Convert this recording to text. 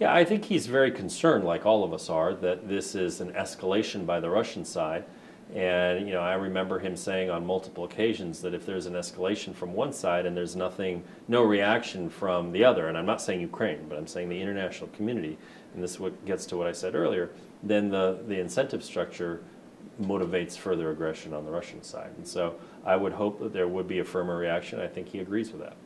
Yeah, I think he's very concerned, like all of us are, that this is an escalation by the Russian side. And, you know, I remember him saying on multiple occasions that if there's an escalation from one side and there's no reaction from the other, and I'm not saying Ukraine, but I'm saying the international community, and this gets to what I said earlier, then the incentive structure motivates further aggression on the Russian side. And so I would hope that there would be a firmer reaction. I think he agrees with that.